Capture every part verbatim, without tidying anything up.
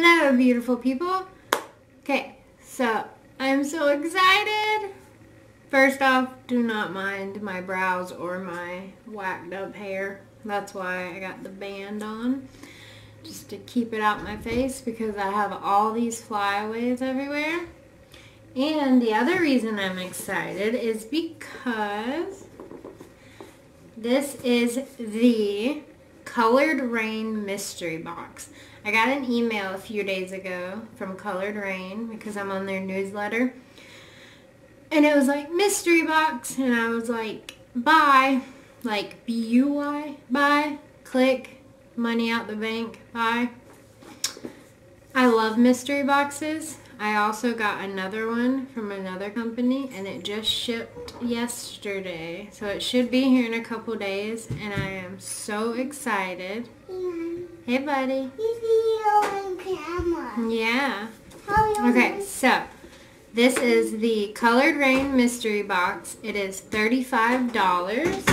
Hello, beautiful people. Okay, so I'm so excited. First off, do not mind my brows or my whacked up hair. That's why I got the band on, just to keep it out my face, because I have all these flyaways everywhere. And the other reason I'm excited is because this is the Coloured Raine mystery box. I got an email a few days ago from Coloured Raine because I'm on their newsletter, and it was like, mystery box, and I was like, buy, like B U Y, buy, click, money out the bank, buy. I love mystery boxes. I also got another one from another company, and it just shipped yesterday, so it should be here in a couple days, and I am so excited. Yeah. Hey, buddy. You see you on camera. Yeah. Okay, so this is the Coloured Raine mystery box. It is thirty-five dollars,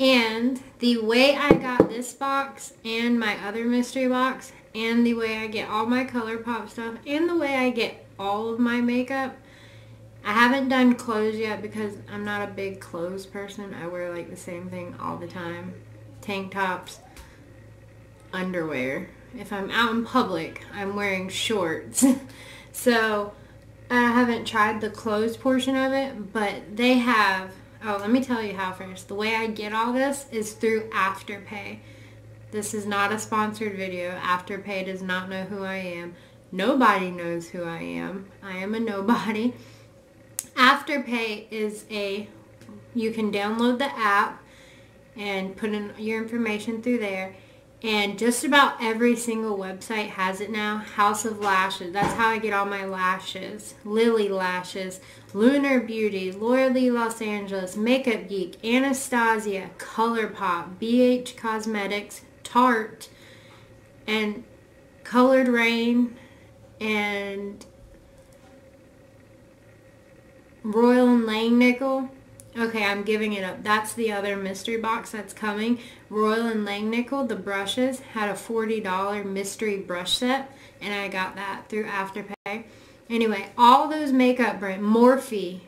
and the way I got this box and my other mystery box, and the way I get all my Colourpop stuff, and the way I get all of my makeup. I haven't done clothes yet because I'm not a big clothes person. I wear like the same thing all the time. Tank tops, underwear. If I'm out in public, I'm wearing shorts. So I haven't tried the clothes portion of it, but they have, oh, let me tell you how first. The way I get all this is through Afterpay. This is not a sponsored video. Afterpay does not know who I am. Nobody knows who I am. I am a nobody. Afterpay is a, you can download the app and put in your information through there. And just about every single website has it now. House of Lashes, that's how I get all my lashes. Lily Lashes, Lunar Beauty, Loyalty Los Angeles, Makeup Geek, Anastasia, Colourpop, B H Cosmetics, Tarte, and Coloured Raine, and Royal and Langnickel. Okay, I'm giving it up. That's the other mystery box that's coming. Royal and Langnickel, the brushes, had a forty dollar mystery brush set, and I got that through Afterpay. Anyway, all those makeup brands, Morphe,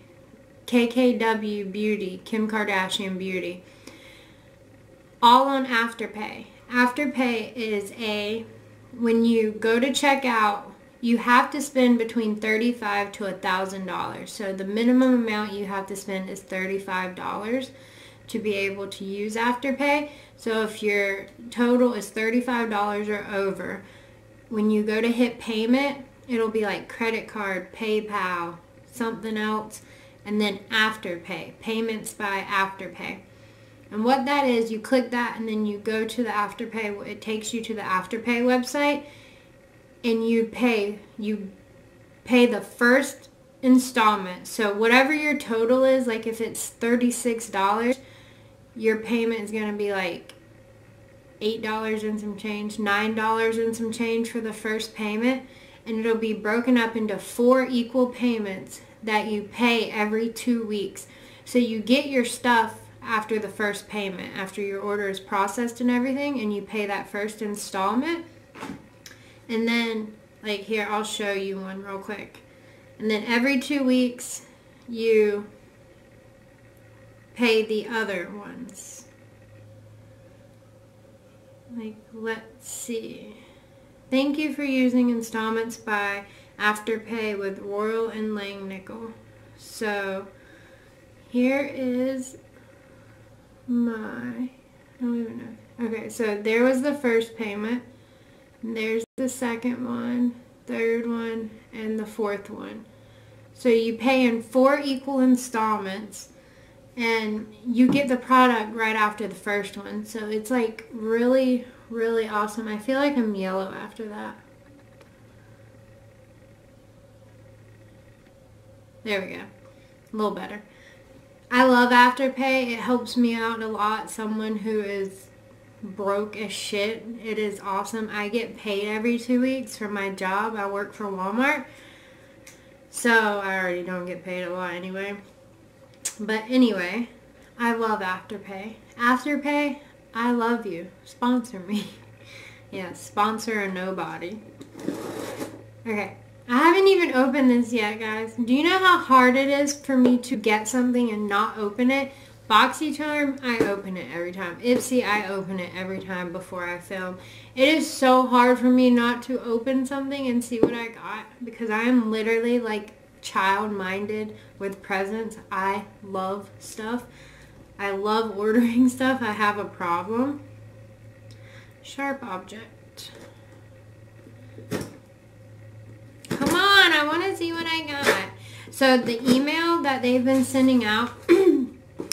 K K W Beauty, Kim Kardashian Beauty, all on Afterpay. Afterpay is a, when you go to check out, you have to spend between thirty-five dollars to one thousand dollars. So the minimum amount you have to spend is thirty-five dollars to be able to use Afterpay. So if your total is thirty-five dollars or over, when you go to hit payment, it'll be like credit card, PayPal, something else, and then Afterpay, payments by Afterpay. And what that is, you click that and then you go to the Afterpay, it takes you to the Afterpay website, and you pay, you pay the first installment. So whatever your total is, like if it's thirty-six dollars, your payment is going to be like eight dollars and some change, nine dollars and some change for the first payment, and it'll be broken up into four equal payments that you pay every two weeks. So you get your stuff after the first payment, after your order is processed and everything, and you pay that first installment. And then, like here, I'll show you one real quick. And then every two weeks, you pay the other ones. Like, let's see. Thank you for using installments by Afterpay with Royal and Langnickel. So, here is my, I don't even know. Okay, so there was the first payment. There's the second one, third one, and the fourth one. So you pay in four equal installments, and you get the product right after the first one. So it's like really, really awesome. I feel like I'm yellow after that. There we go. A little better. I love Afterpay. It helps me out a lot. Someone who is broke as shit. It is awesome. I get paid every two weeks for my job. I work for Walmart. So I already don't get paid a lot anyway. But anyway, I love Afterpay. Afterpay, I love you. Sponsor me. Yeah, sponsor a nobody. Okay, I haven't even opened this yet, guys. Do you know how hard it is for me to get something and not open it? Boxycharm, I open it every time. Ipsy, I open it every time before I film. It is so hard for me not to open something and see what I got, because I am literally like child-minded with presents. I love stuff. I love ordering stuff. I have a problem. Sharp object. Come on, I want to see what I got. So the email that they've been sending out,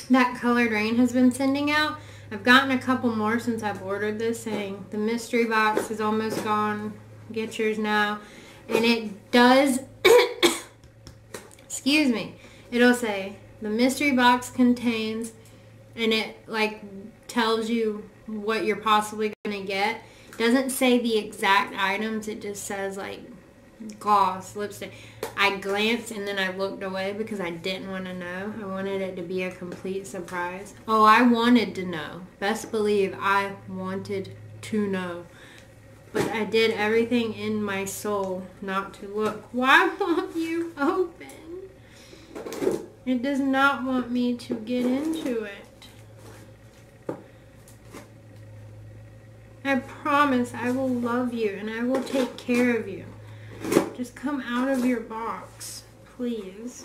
that Coloured Raine has been sending out, I've gotten a couple more since I've ordered this, saying the mystery box is almost gone, get yours now. And it does, excuse me, it'll say the mystery box contains, and it like tells you what you're possibly gonna get. It doesn't say the exact items, it just says like gloss, lipstick. I glanced and then I looked away because I didn't want to know. I wanted it to be a complete surprise. Oh, I wanted to know. Best believe I wanted to know. But I did everything in my soul not to look. Why won't you open? It does not want me to get into it. I promise I will love you and I will take care of you. Just come out of your box, please.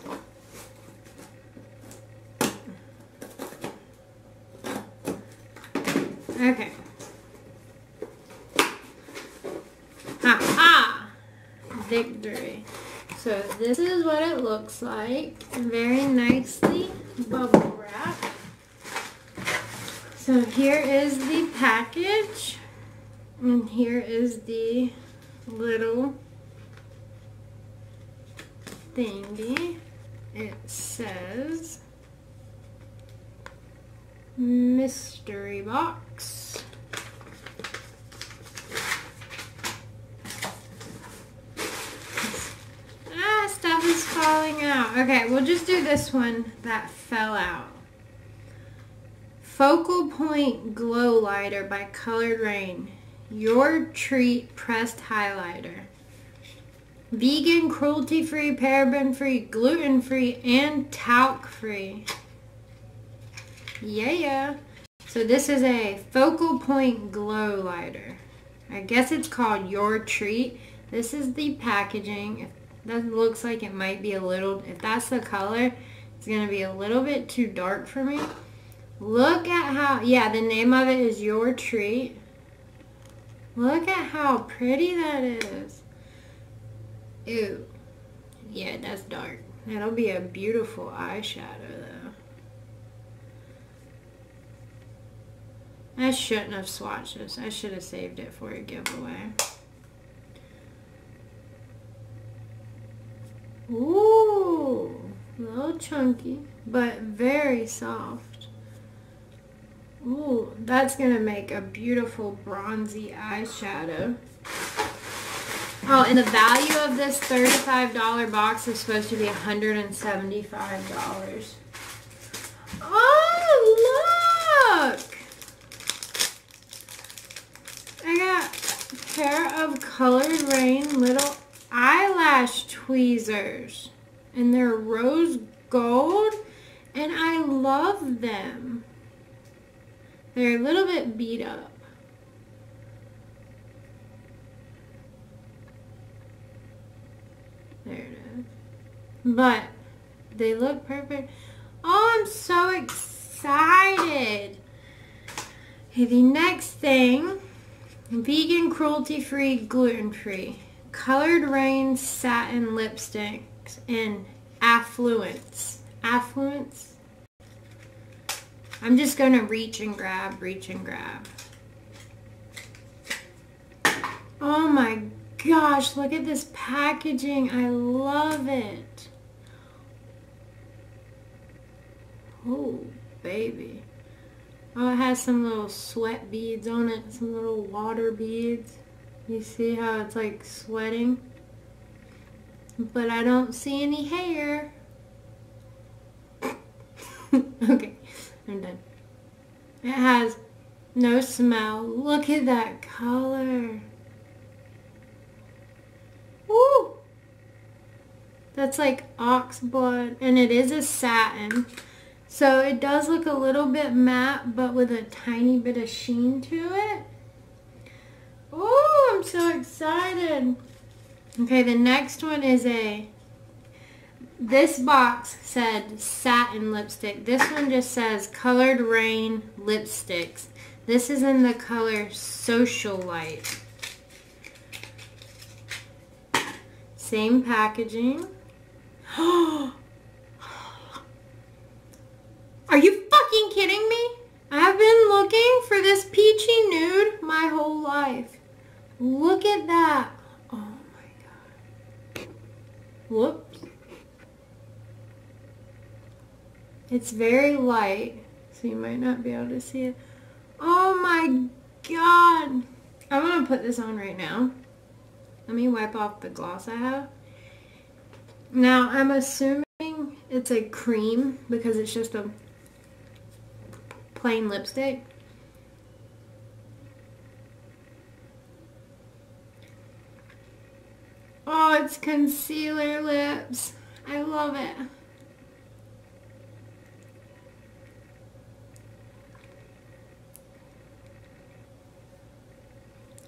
Okay. Ha ha! Victory. So this is what it looks like. Very nicely bubble wrap. So here is the package. And here is the little thingy. It says mystery box. Ah, stuff is falling out. Okay, we'll just do this one that fell out. Focal Point Glow Lighter by Coloured Raine. Your Treat Pressed Highlighter. Vegan, cruelty-free, paraben-free, gluten-free, and talc-free. Yeah, yeah. So this is a Focal Point Glow Lighter. I guess it's called Your Treat. This is the packaging. That looks like it might be a little, if that's the color, it's going to be a little bit too dark for me. Look at how, yeah, the name of it is Your Treat. Look at how pretty that is. Ew. Yeah, that's dark. That'll be a beautiful eyeshadow, though. I shouldn't have swatched this. I should have saved it for a giveaway. Ooh, a little chunky, but very soft. Ooh, that's gonna make a beautiful bronzy eyeshadow. Oh, and the value of this thirty-five dollar box is supposed to be one hundred seventy-five dollars. Oh, look! I got a pair of Coloured Raine little eyelash tweezers. And they're rose gold. And I love them. They're a little bit beat up. There it is. But they look perfect. Oh, I'm so excited. Okay, the next thing, vegan, cruelty-free, gluten-free. Coloured Raine satin lipsticks in Affluence. Affluence? I'm just going to reach and grab, reach and grab. Oh my god. Gosh, look at this packaging. I love it. Oh, baby. Oh, it has some little sweat beads on it, some little water beads. You see how it's like sweating? But I don't see any hair. Okay, I'm done. It has no smell. Look at that color. Woo! that's like ox blood, and it is a satin. So it does look a little bit matte, but with a tiny bit of sheen to it. Oh, I'm so excited. Okay, the next one is a, this box said satin lipstick. This one just says Coloured Raine lipsticks. This is in the color Social Light. Same packaging. Are you fucking kidding me? I've been looking for this peachy nude my whole life. Look at that. Oh my god. Whoops. It's very light, so you might not be able to see it. Oh my god. I'm going to put this on right now. Let me wipe off the gloss I have. Now, I'm assuming it's a cream because it's just a plain lipstick. Oh, it's concealer lips. I love it.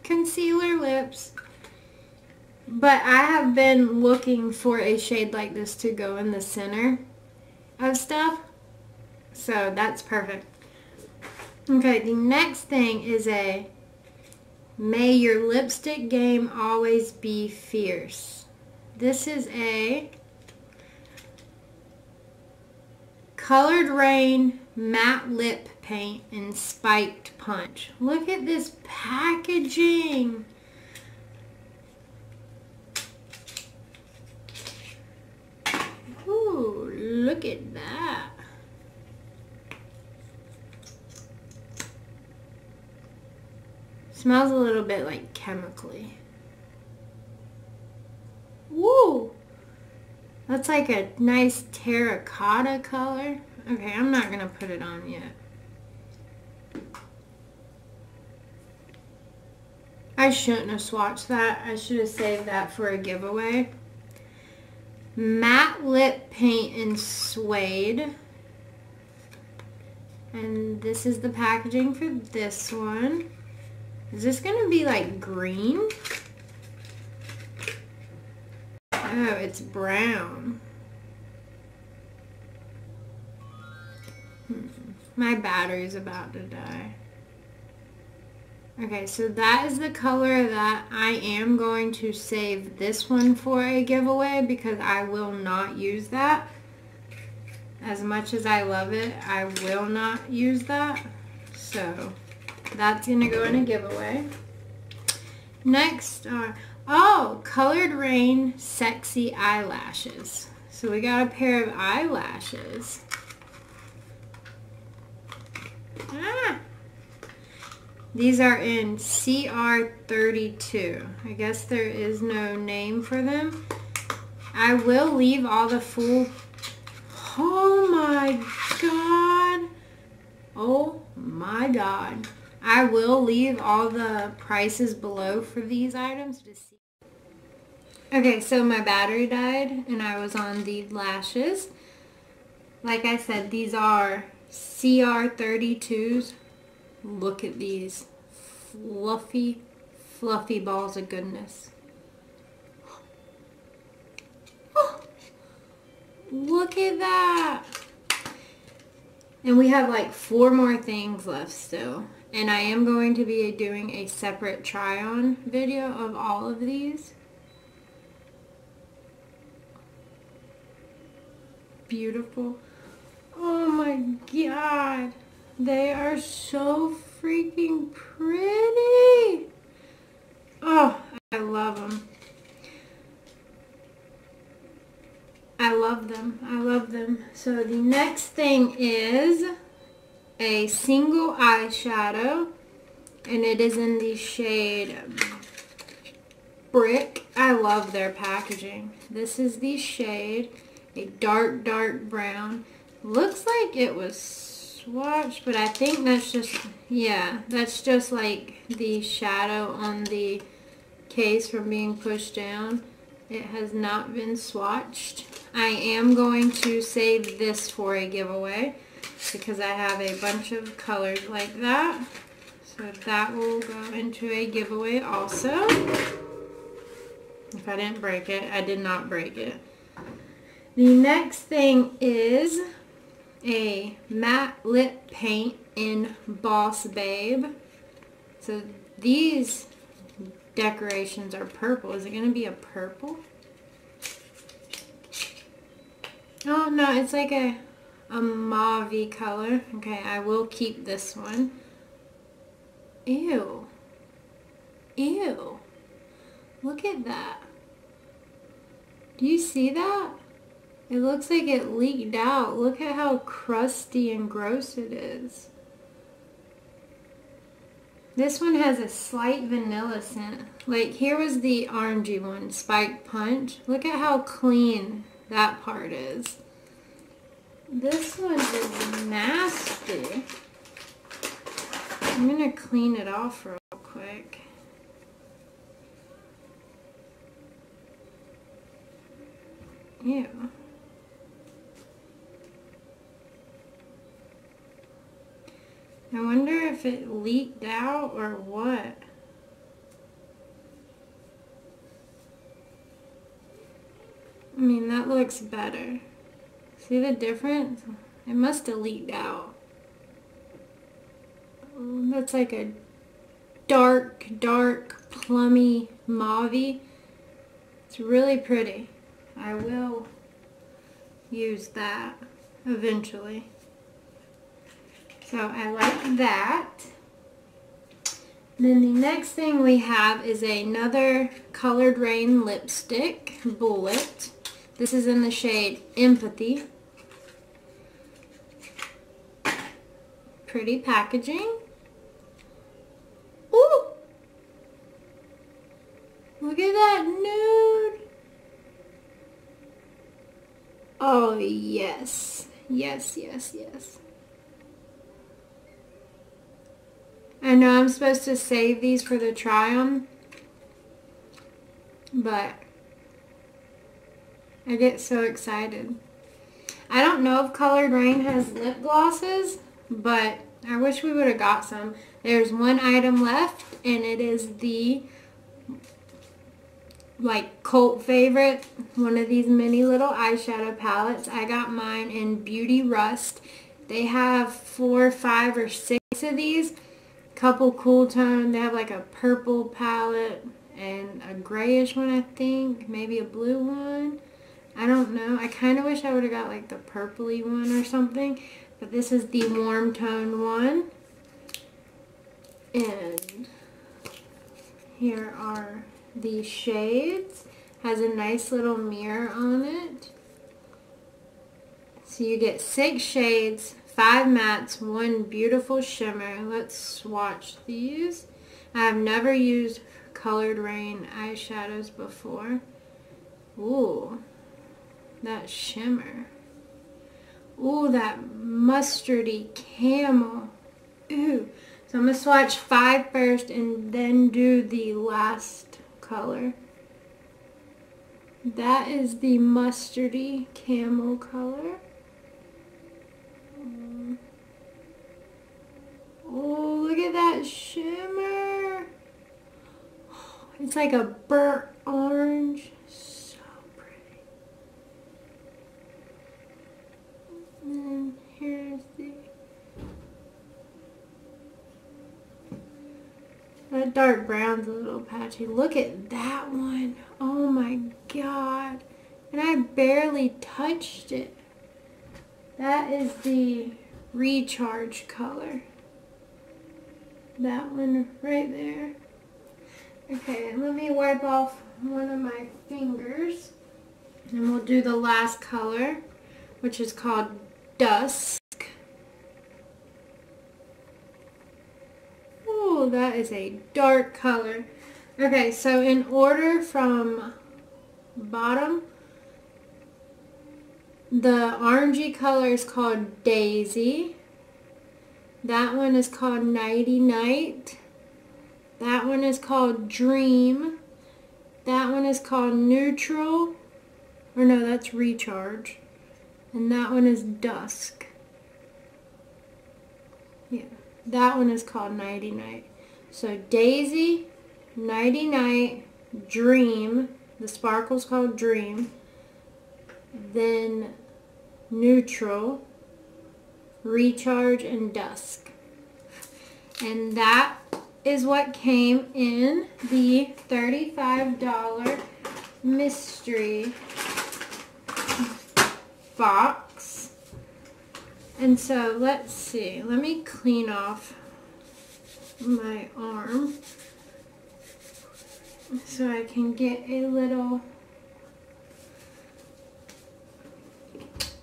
Concealer lips. But I have been looking for a shade like this to go in the center of stuff. So that's perfect. Okay, the next thing is a May Your Lipstick Game Always Be Fierce. This is a Coloured Raine Matte Lip Paint and Spiked Punch. Look at this packaging. Ooh, look at that. Smells a little bit like chemically. Woo! That's like a nice terracotta color. Okay, I'm not gonna put it on yet. I shouldn't have swatched that. I should have saved that for a giveaway. Matte Lip Paint in Suede. And this is the packaging for this one. Is this going to be like green? Oh, it's brown. Hmm. My battery's about to die. Okay, so that is the color that I am going to save this one for a giveaway because I will not use that. As much as I love it, I will not use that. So that's going to go in a giveaway. Next are, oh, Coloured Raine Sexy Eyelashes. So we got a pair of eyelashes. Ah! These are in C R thirty-two. I guess there is no name for them. I will leave all the full... Oh my god. Oh my god. I will leave all the prices below for these items to see. Okay, so my battery died and I was on the lashes. Like I said, these are C R thirty-twos. Look at these fluffy, fluffy balls of goodness. Oh, look at that. And we have like four more things left still. And I am going to be doing a separate try-on video of all of these. Beautiful. Oh my god. They are so freaking pretty. Oh, I love them. I love them. I love them. So the next thing is a single eyeshadow, and it is in the shade Brick. I love their packaging. This is the shade, a dark, dark brown. Looks like it was watch, but I think that's just, yeah, that's just like the shadow on the case from being pushed down. It has not been swatched. I am going to save this for a giveaway because I have a bunch of colors like that. So that will go into a giveaway also. If I didn't break it, I did not break it. The next thing is a matte lip paint in Boss Babe. So these decorations are purple. Is it going to be a purple? Oh no, it's like a, a mauve color. Okay, I will keep this one. Ew. Ew. Look at that. Do you see that? It looks like it leaked out. Look at how crusty and gross it is. This one has a slight vanilla scent. Like here was the orangey one, Spike Punch. Look at how clean that part is. This one is nasty. I'm gonna clean it off real quick. Ew. I wonder if it leaked out or what. I mean, that looks better. See the difference? It must have leaked out. That's like a dark, dark, plummy mauve. It's really pretty. I will use that eventually. So I like that. Then the next thing we have is another Coloured Raine lipstick, Bullet. This is in the shade Empathy. Pretty packaging. Ooh! Look at that nude! Oh yes, yes, yes, yes. I know I'm supposed to save these for the try-on, but I get so excited. I don't know if Coloured Raine has lip glosses, but I wish we would have got some. There's one item left, and it is the, like, cult favorite, one of these mini little eyeshadow palettes. I got mine in Beauty Rust. They have four, five, or six of these. Couple cool tone. They have like a purple palette and a grayish one, I think. Maybe a blue one. I don't know. I kind of wish I would have got like the purpley one or something. But this is the warm tone one. And here are the shades. Has a nice little mirror on it. So you get six shades. Five mattes, one beautiful shimmer. Let's swatch these. I have never used Coloured Raine eyeshadows before. Ooh, that shimmer. Ooh, that mustardy camel. Ooh. So I'm going to swatch five first and then do the last color. That is the mustardy camel color. Oh, look at that shimmer. It's like a burnt orange. So pretty. And here's the... That dark brown's a little patchy. Look at that one. Oh my god. And I barely touched it. That is the Recharge color. That one right there. Okay, let me wipe off one of my fingers. And we'll do the last color, which is called Dusk. Oh, that is a dark color. Okay, so in order from bottom, the orangey color is called Daisy. That one is called Nighty Night. That one is called Dream. That one is called Neutral, or no, that's Recharge. And that one is Dusk. Yeah, that one is called Nighty Night. So Daisy, Nighty Night, Dream, the sparkle's called Dream, then Neutral, Recharge, and Dusk. And that is what came in the thirty-five dollar mystery box. And so let's see, let me clean off my arm so I can get a little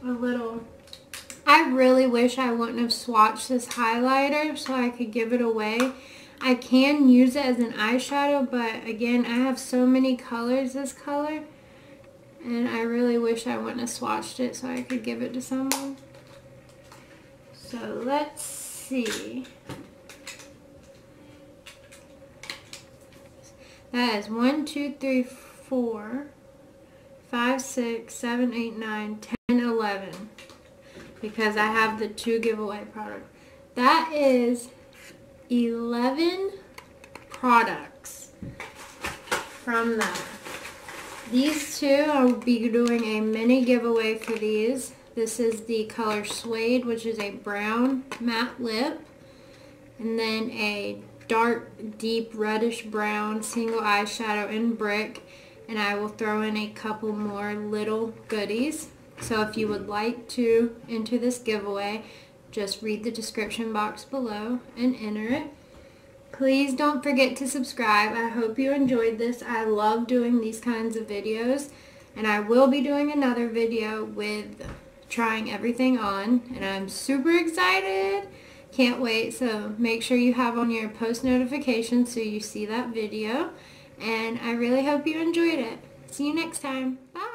a little I really wish I wouldn't have swatched this highlighter so I could give it away. I can use it as an eyeshadow, but again, I have so many colors this color, and I really wish I wouldn't have swatched it so I could give it to someone. So let's see. That is one, two, three, four, five, six, seven, eight, nine, ten, eleven. Because I have the two giveaway products. That is eleven products from that. These two, I'll be doing a mini giveaway for these. This is the color Suede, which is a brown matte lip. And then a dark, deep, reddish brown single eyeshadow in Brick. And I will throw in a couple more little goodies. So if you would like to enter this giveaway, just read the description box below and enter it. Please don't forget to subscribe. I hope you enjoyed this. I love doing these kinds of videos. And I will be doing another video with trying everything on. And I'm super excited. Can't wait. So make sure you have on your post notifications so you see that video. And I really hope you enjoyed it. See you next time. Bye.